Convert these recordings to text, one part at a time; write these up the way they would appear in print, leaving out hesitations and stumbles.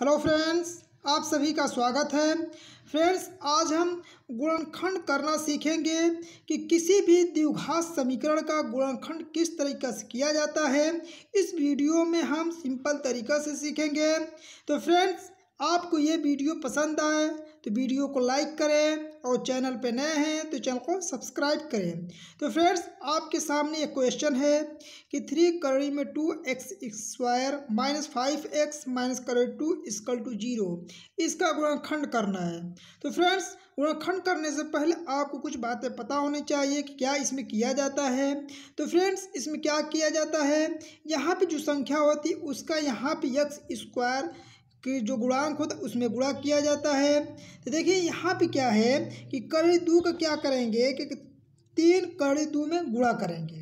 Hello friends, आप सभी का स्वागत है। फ्रेंड्स, आज हम गुणनखंड करना सीखेंगे कि किसी भी द्विघात समीकरण का गुणनखंड किस तरीक़े से किया जाता है। इस वीडियो में हम सिंपल तरीक़ा से सीखेंगे। तो फ्रेंड्स, आपको ये वीडियो पसंद आए तो वीडियो को लाइक करें और चैनल पे नए हैं तो चैनल को सब्सक्राइब करें। तो फ्रेंड्स, आपके सामने एक क्वेश्चन है कि 3 कड़ी में 2x² माइनस 5x माइनस कड़ी 2 इक्वल टू 0, इसका गुणनखंड करना है। तो फ्रेंड्स, गुणनखंड करने से पहले आपको कुछ बातें पता होनी चाहिए कि क्या इसमें किया जाता है। तो फ्रेंड्स, इसमें क्या किया जाता है, यहाँ पर जो संख्या होती उसका यहाँ पर x² कि जो गुणांक होता है उसमें गुणा किया जाता है। तो देखिए यहाँ पे क्या है कि कड़ी 2 का क्या करेंगे कि 3 कड़ी 2 में गुणा करेंगे।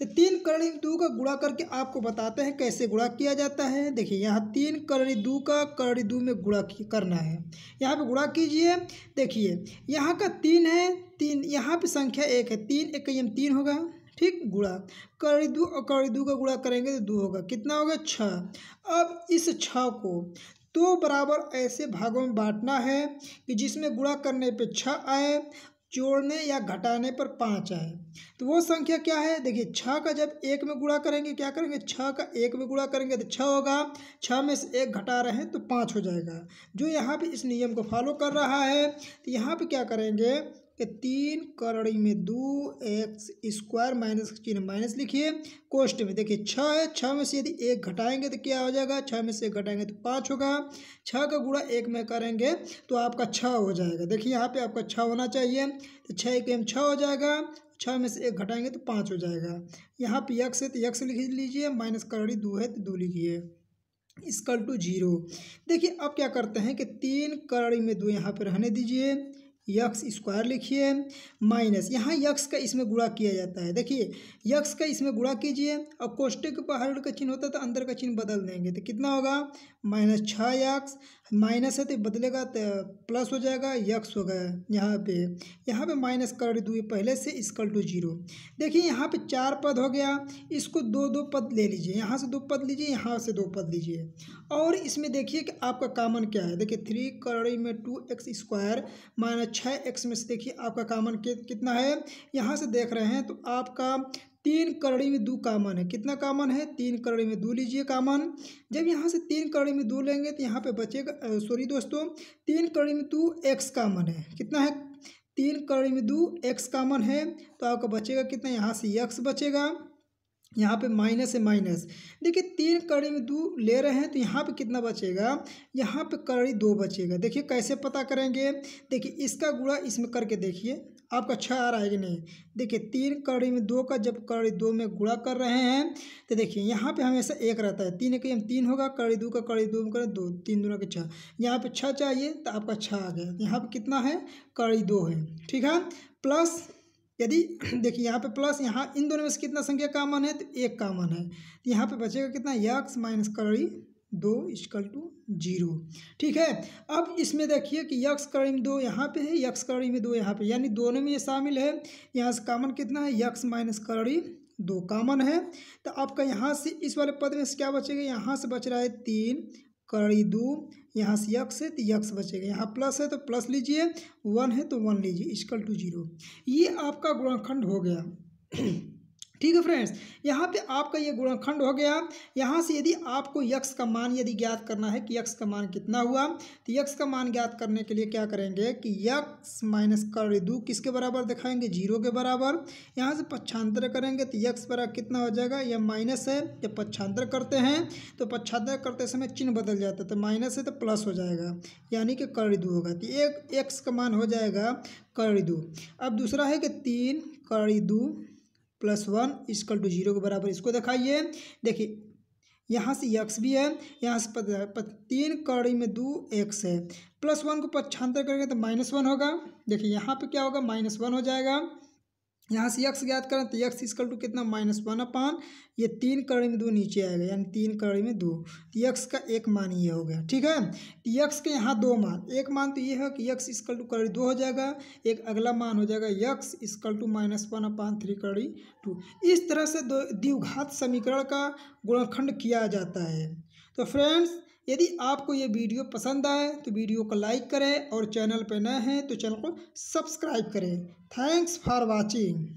तो 3 कड़ी 2 का गुणा करके आपको बताते हैं कैसे गुणा किया जाता है। देखिए यहाँ 3 कड़ी 2 का कड़ी 2 में गुणा करना है। यहाँ पे गुणा कीजिए। देखिए यहाँ का 3 है, 3 यहाँ पे संख्या 1 है, 3 × 1 = 3 होगा। ठीक, गुणा कड़ी 2 और कड़ी 2 का गुणा करेंगे तो 2 होगा। कितना होगा? 6। अब इस 6 को 2 बराबर ऐसे भागों में बांटना है कि जिसमें गुणा करने पे 6 आए, जोड़ने या घटाने पर 5 आए। तो वो संख्या क्या है? देखिए 6 का जब 1 में गुणा करेंगे, क्या करेंगे? 6 का 1 में गुणा करेंगे तो 6 होगा। 6 में से 1 घटा रहे हैं तो 5 हो जाएगा। जो यहाँ पे इस नियम को फॉलो कर रहा है, तो यहाँ पे क्या करेंगे कि 3 कड़ी में 2x² माइनस चिन्ह माइनस लिखिए, कोष्ट में देखिए 6 है, 6 में से यदि 1 घटाएंगे तो क्या हो जाएगा? 6 में से 1 घटाएंगे तो 5 होगा। 6 का गुणा 1 में करेंगे तो आपका 6 हो जाएगा। देखिए यहाँ पे आपका 6 होना चाहिए, तो 6 × 1 = 6 हो जाएगा। 6 में से 1 घटाएंगे तो 5 हो जाएगा। यहाँ पे x है तो x लिख लीजिए, माइनस कड़ी 2 है तो 2 लिखिए, इक्वल टू 0। देखिए अब क्या करते हैं कि 3 कड़ी में 2 यहाँ पर रहने दीजिए, x² लिखिए, माइनस यहाँ x का इसमें गुणा किया जाता है। देखिए x का इसमें गुणा कीजिए और कोष्ठक के बाहर का चिन्ह होता है तो अंदर का चिन्ह बदल देंगे। तो कितना होगा? माइनस 6x, माइनस है तो बदलेगा तो प्लस हो जाएगा, x हो गया। यहाँ पे माइनस कड़ी 2 पहले से इक्वल टू 0। देखिए यहाँ पे 4 पद हो गया, इसको 2-2 पद ले लीजिए, यहाँ से 2 पद लीजिए, यहाँ से 2 पद लीजिए। और इसमें देखिए कि आपका कॉमन क्या है। देखिए 3 कड़ी में 2x² माइनस 6x में से देखिए आपका कॉमन कितना है, यहाँ से देख रहे हैं तो आपका 3 कड़ी में 2 कॉमन है। कितना कॉमन है? 3 कड़ी में 2 लीजिए कॉमन। जब यहाँ से 3 कड़ी में 2 लेंगे तो यहाँ पे बचेगा, सॉरी दोस्तों, 3 कड़ी में 2x कॉमन है। कितना है? 3 कड़ी में 2x कॉमन है तो आपका बचेगा कितना? यहाँ से x बचेगा, यहाँ पे माइनस है माइनस। देखिए 3 कड़ी में 2 ले रहे हैं तो यहाँ पे कितना बचेगा? यहाँ पे कड़ी 2 बचेगा। देखिए कैसे पता करेंगे, देखिए इसका गुणा इसमें करके देखिए आपका 6 आ रहा है कि नहीं। देखिए 3 कड़ी में 2 का जब कड़ी 2 में गुणा कर रहे हैं तो देखिए यहाँ पे हमेशा 1 रहता है, 3 × 1 = 3 होगा। कड़ी 2 का कड़ी 2 में करें 2, 3 × 2 = 6। यहाँ पे 6 चाहिए तो आपका 6 आ गया। यहाँ पे कितना है? कड़ी 2 है। ठीक है, प्लस यदि देखिए यहाँ पे प्लस, यहाँ इन दोनों में से कितना संख्या कॉमन है? तो 1 कॉमन है। तो यहाँ पे बचेगा कितना? x माइनस कड़ी 2 = 0। ठीक है, अब इसमें देखिए कि x कड़ी में 2 यहाँ पे है, x कड़ी में 2 यहाँ पे, यानी दोनों में ये शामिल है। यहाँ से कॉमन कितना है? x माइनस कड़ी 2 कॉमन है। तो आपका यहाँ से इस वाले पद में से क्या बचेगा? यहाँ से बच रहा है 3 कड़ी 2, यहाँ से x है तो x बचेगा। यहाँ प्लस है तो प्लस लीजिए, 1 है तो 1 लीजिए, = 0। ये आपका गुणनखंड हो गया। ठीक है फ्रेंड्स, यहाँ पे आपका ये गुणनखंड हो गया। यहाँ से यदि आपको x का मान यदि ज्ञात करना है कि x का मान कितना हुआ, तो x का मान ज्ञात करने के लिए क्या करेंगे कि x माइनस कड़ी 2 किसके बराबर दिखाएंगे? 0 के बराबर। यहाँ से पक्षांतर करेंगे तो x बराबर कितना हो जाएगा? यह माइनस है, जब पक्षांतर करते हैं तो पक्षांतर करते समय चिन्ह बदल जाता है, तो माइनस है तो प्लस हो जाएगा, यानी कि कड़ी 2 होगा। तो एक x का मान हो जाएगा कड़ी 2। अब दूसरा है कि 3 कड़ी 2 प्लस 1 = 0 के बराबर, इसको दिखाइए। देखिए यहाँ से x भी है, यहाँ से 3 कड़ी में 2x है, प्लस 1 को पक्षांतर करेंगे तो -1 होगा। देखिए यहाँ पे क्या होगा? -1 हो जाएगा। यहाँ से x ज्ञात करें तो x = कितना? -1/, ये 3 कड़ी में 2 नीचे आएगा, यानी 3 कड़ी में 2। तो x का एक मान ये हो गया। ठीक है, तो x के यहाँ 2 मान, एक मान तो ये है कि x = कड़ी 2 हो जाएगा, एक अगला मान हो जाएगा x = -1/3 कड़ी 2। इस तरह से द्विघात समीकरण का गुणनखंड किया जाता है। तो फ्रेंड्स, यदि आपको ये वीडियो पसंद आए तो वीडियो को लाइक करें और चैनल पर नए हैं तो चैनल को सब्सक्राइब करें। Thanks for watching.